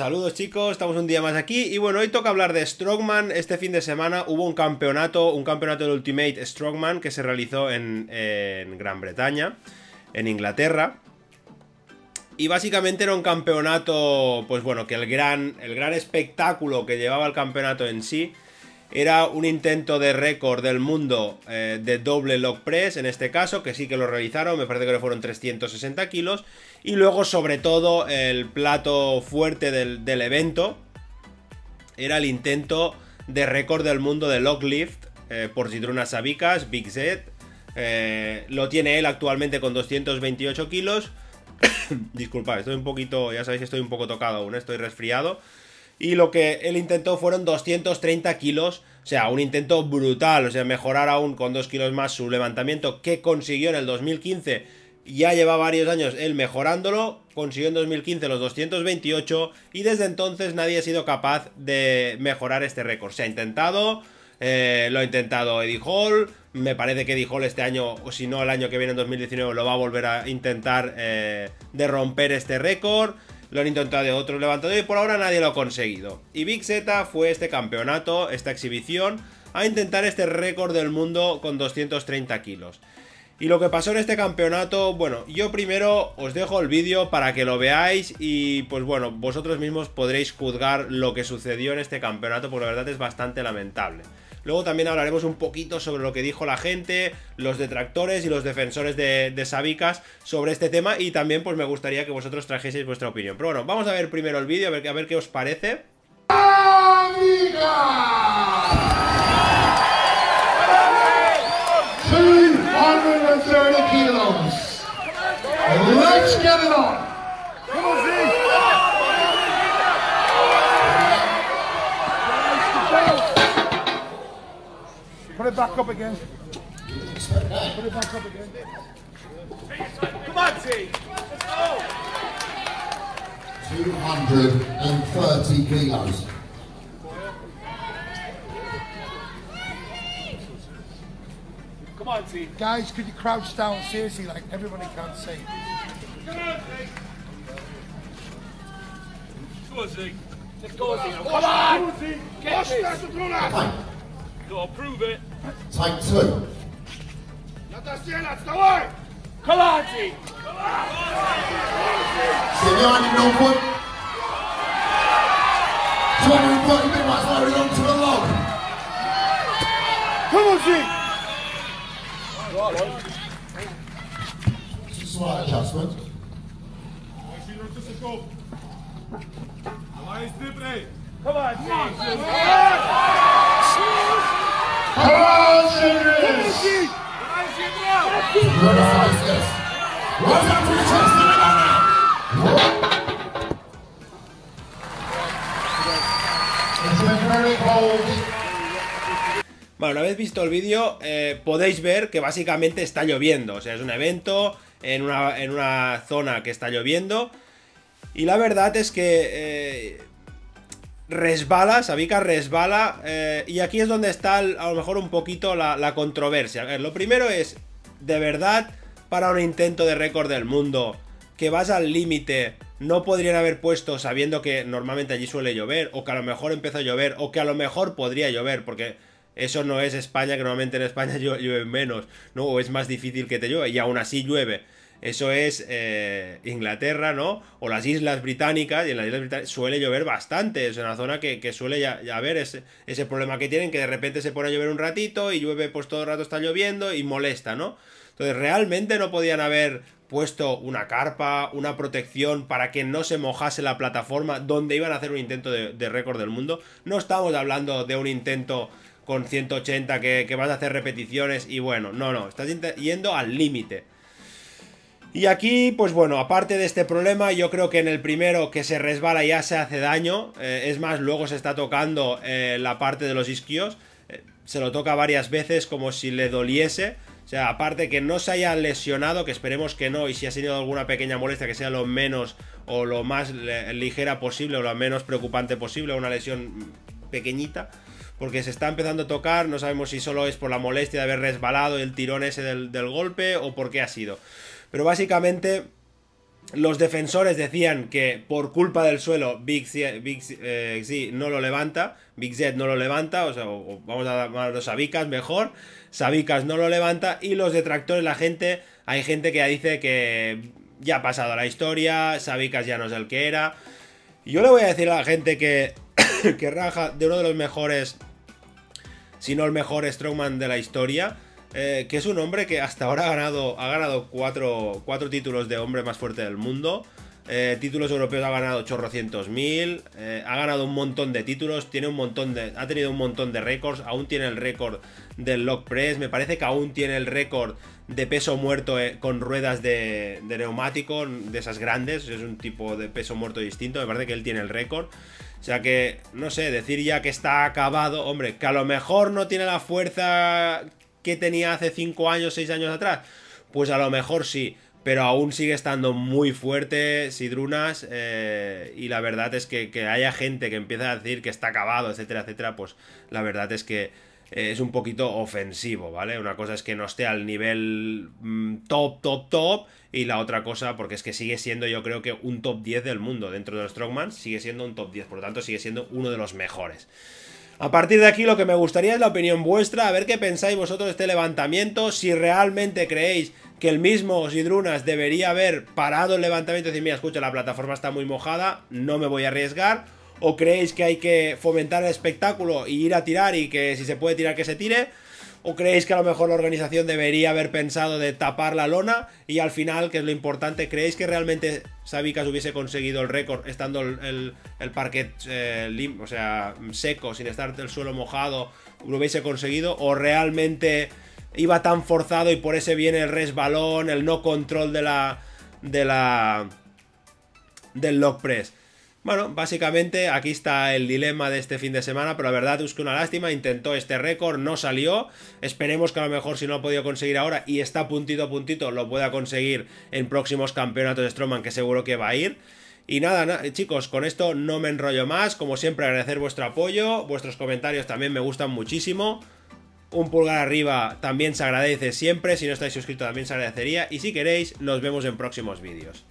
Saludos chicos, estamos un día más aquí y bueno, hoy toca hablar de Strongman. Este fin de semana hubo un campeonato de Ultimate Strongman que se realizó en Gran Bretaña, en Inglaterra. Y básicamente era un campeonato, pues bueno, que el gran espectáculo que llevaba el campeonato en sí era un intento de récord del mundo de doble log press, en este caso, que sí que lo realizaron, me parece que fueron 360 kilos. Y luego, sobre todo, el plato fuerte del evento era el intento de récord del mundo de log lift por Žydrūnas Savickas, Big Z. Lo tiene él actualmente con 228 kilos. Disculpad, estoy un poquito, ya sabéis, estoy un poco tocado aún, estoy resfriado. Y lo que él intentó fueron 230 kilos, o sea, un intento brutal, o sea, mejorar aún con 2 kilos más su levantamiento que consiguió en el 2015, ya lleva varios años él mejorándolo, consiguió en 2015 los 228 y desde entonces nadie ha sido capaz de mejorar este récord. Se ha intentado, lo ha intentado Eddie Hall, me parece que Eddie Hall este año, o si no el año que viene en 2019, lo va a volver a intentar de romper este récord. Lo han intentado otros levantadores y por ahora nadie lo ha conseguido. Y Big Z fue este campeonato, esta exhibición, a intentar este récord del mundo con 230 kilos. Y lo que pasó en este campeonato, bueno, yo primero os dejo el vídeo para que lo veáis y pues bueno, vosotros mismos podréis juzgar lo que sucedió en este campeonato, porque la verdad es bastante lamentable. Luego también hablaremos un poquito sobre lo que dijo la gente, los detractores y los defensores de Savickas sobre este tema, y también pues me gustaría que vosotros trajeseis vuestra opinión. Pero bueno, vamos a ver primero el vídeo, a ver qué os parece. Put it back up again. Put it back up again. Come on, T. Let's go. 230 kilos. Come on, T. Guys, could you crouch down seriously, like everybody can see? Come on, T. Go on, T. Let's go, T. Come on. Get this. No, prove it. Take two. That's it, that's the way. Kalati. Simeone Norwood. 240 minutes loaded onto the log. Come on, G. Just a slight adjustment. Come on, G. Come on. Bueno, una vez visto el vídeo, podéis ver que básicamente está lloviendo. O sea, es un evento en una zona que está lloviendo. Y la verdad es que resbala, Savickas resbala, y aquí es donde está a lo mejor un poquito la controversia. A ver, lo primero es, de verdad, para un intento de récord del mundo, que vas al límite, no podrían haber puesto, sabiendo que normalmente allí suele llover, o que a lo mejor empezó a llover, o que a lo mejor podría llover, porque eso no es España, que normalmente en España llueve menos, ¿no? O es más difícil que te llueva, y aún así llueve. Eso es Inglaterra, ¿no? O las Islas Británicas, y en las Islas Británicas suele llover bastante, es una zona que suele ya haber ese problema que tienen, que de repente se pone a llover un ratito y llueve, pues todo el rato está lloviendo y molesta, ¿no? Entonces realmente no podían haber puesto una carpa, una protección para que no se mojase la plataforma donde iban a hacer un intento de récord del mundo. No estamos hablando de un intento con 180 que vas a hacer repeticiones y bueno, no, estás yendo al límite. Y aquí, pues bueno, aparte de este problema, yo creo que en el primero que se resbala ya se hace daño, es más, luego se está tocando la parte de los isquios, se lo toca varias veces como si le doliese, o sea, aparte que no se haya lesionado, que esperemos que no, y si ha tenido alguna pequeña molestia que sea lo menos o lo más ligera posible o lo menos preocupante posible, una lesión pequeñita, porque se está empezando a tocar, no sabemos si solo es por la molestia de haber resbalado el tirón ese del golpe o por qué ha sido. Pero básicamente Los defensores decían que por culpa del suelo Big Z no lo levanta, Big Z no lo levanta, o sea, vamos a llamarlo Savickas mejor, Savickas no lo levanta. Y los detractores, la gente, hay gente que ya dice que ya ha pasado la historia, Savickas ya no es el que era. Y yo le voy a decir a la gente que raja de uno de los mejores, si no el mejor strongman de la historia. Que es un hombre que hasta ahora ha ganado cuatro títulos de hombre más fuerte del mundo, títulos europeos ha ganado 800.000, ha ganado un montón de títulos, ha tenido un montón de récords, aún tiene el récord del Log Press, me parece que aún tiene el récord de peso muerto con ruedas de neumático, de esas grandes, es un tipo de peso muerto distinto, me parece que él tiene el récord. O sea que, no sé, decir ya que está acabado, hombre, que a lo mejor no tiene la fuerza que tenía hace 5 años, 6 años atrás, pues a lo mejor sí, pero aún sigue estando muy fuerte Žydrūnas, y la verdad es que haya gente que empieza a decir que está acabado, etcétera, etcétera, pues la verdad es que es un poquito ofensivo, ¿vale? Una cosa es que no esté al nivel top, y la otra cosa, porque es que sigue siendo, yo creo que un top 10 del mundo, dentro de los strongman, sigue siendo un top 10, por lo tanto sigue siendo uno de los mejores. A partir de aquí lo que me gustaría es la opinión vuestra, a ver qué pensáis vosotros de este levantamiento, si realmente creéis que el mismo Žydrūnas debería haber parado el levantamiento y decir, mira, escucha, la plataforma está muy mojada, no me voy a arriesgar, o creéis que hay que fomentar el espectáculo y ir a tirar y que si se puede tirar que se tire, o creéis que a lo mejor la organización debería haber pensado de tapar la lona y al final, que es lo importante, creéis que realmente Savickas hubiese conseguido el récord estando el parquet limpio, o sea, seco, sin estar el suelo mojado, lo hubiese conseguido, o realmente iba tan forzado y por ese viene el resbalón, el no control del Log Press. Bueno, básicamente aquí está el dilema de este fin de semana, pero la verdad es que una lástima, intentó este récord, no salió, esperemos que a lo mejor si no lo ha podido conseguir ahora y está puntito a puntito, lo pueda conseguir en próximos campeonatos de Strongman, que seguro que va a ir. Y nada, chicos, con esto no me enrollo más, como siempre agradecer vuestro apoyo, vuestros comentarios también me gustan muchísimo. Un pulgar arriba también se agradece siempre, si no estáis suscritos también se agradecería, y si queréis nos vemos en próximos vídeos.